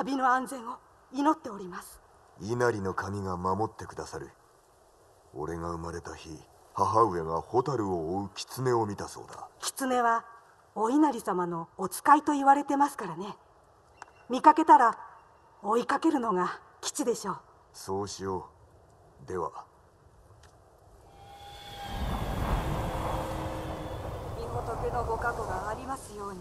旅の安全を祈っております。稲荷の神が守ってくださる。俺が生まれた日、母上が蛍を追う狐を見たそうだ。狐はお稲荷様のお使いと言われてますからね。見かけたら追いかけるのが吉でしょう。そうしよう。では御仏のご加護がありますように。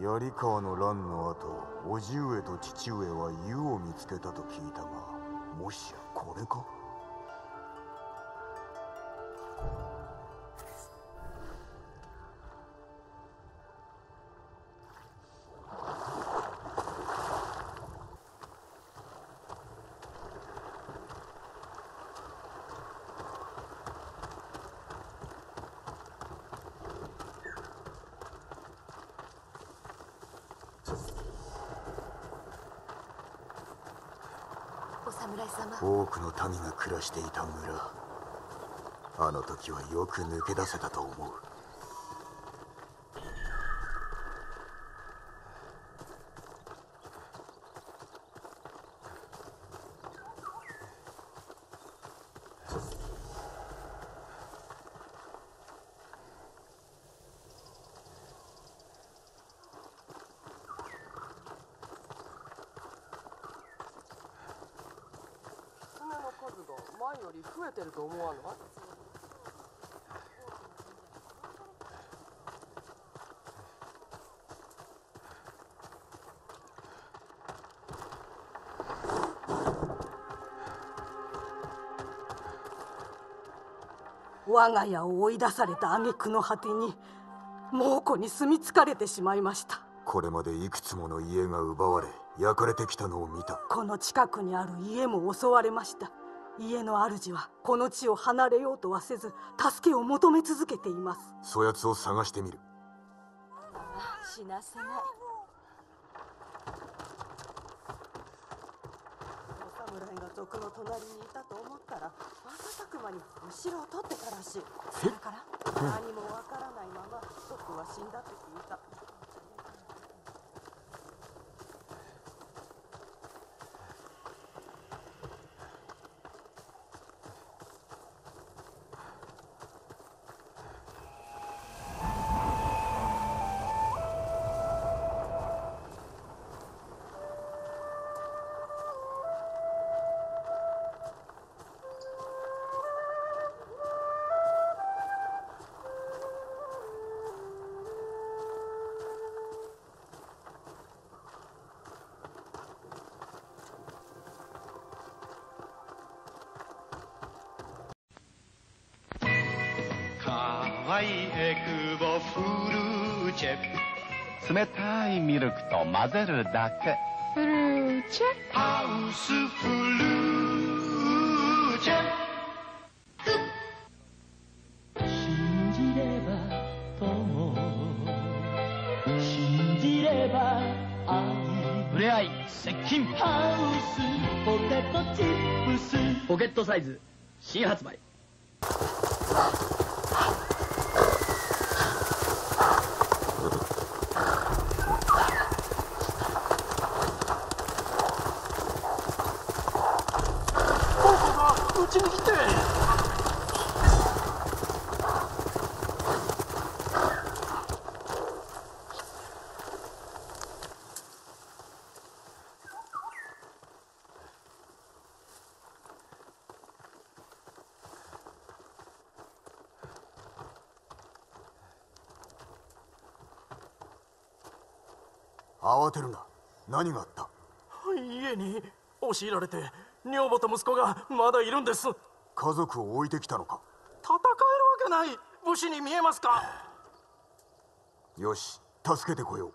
槍川の乱の後、叔父上と父上は湯を見つけたと聞いたが、もしやこれか？多くの民が暮らしていた村、あの時はよく抜け出せたと思う。我が家を追い出された挙句の果てに猛虎に住み着かれてしまいました。これまでいくつもの家が奪われ焼かれてきたのを見た。この近くにある家も襲われました。家の主はこの地を離れようとはせず、助けを求め続けています。そやつを探してみる。死なせない。お侍が賊の隣にいたと思ったら瞬く間に後ろを取ってたらしい。だから何もわからないまま賊は死んだって聞いた。冷たいミルクと混ぜるだけ。フルーチェハウスフルーチェ信じれば友信じれば愛触れ合い接近ハウスポテトチップスポケットサイズ新発売。慌てるな。何があった？家に押し入られて女房と息子がまだいるんです。家族を置いてきたのか？戦えるわけない。武士に見えますか？よし、助けてこよう。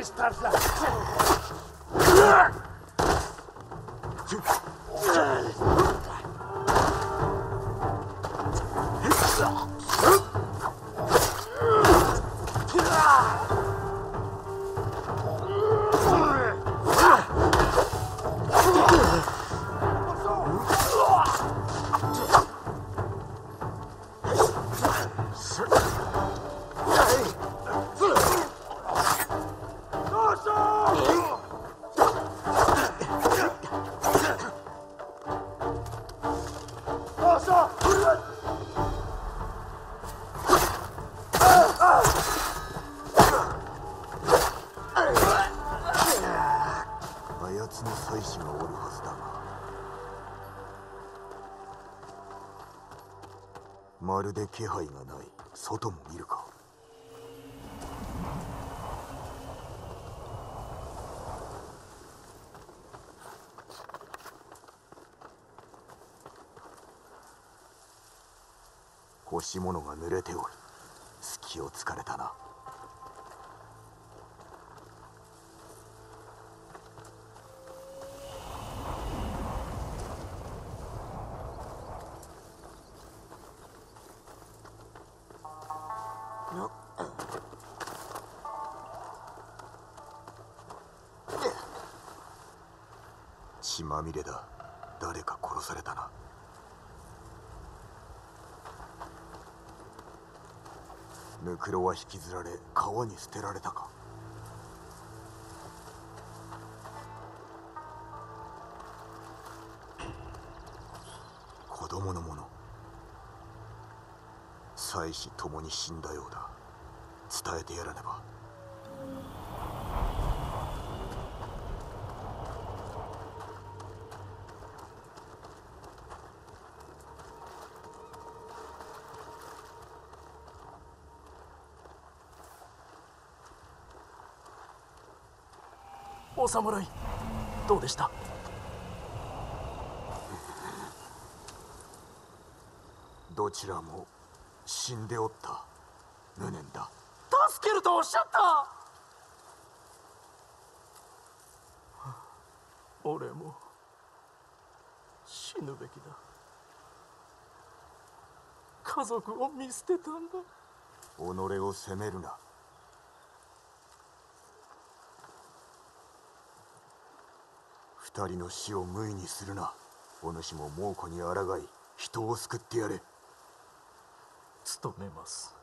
Start that.気配がない。外も見るか。干し物が濡れており、隙をつかれたな。血まみれだ。誰か殺されたな。ぬくろは引きずられ川に捨てられたか。妻子ともに死んだようだ。伝えてやらねば。お侍、どうでした？どちらも死んでおった。無念だ。助けるとおっしゃった。俺も死ぬべきだ。家族を見捨てたんだ。己を責めるな。二人の死を無為にするな。お主も猛虎に抗い、人を救ってやれ。務めます。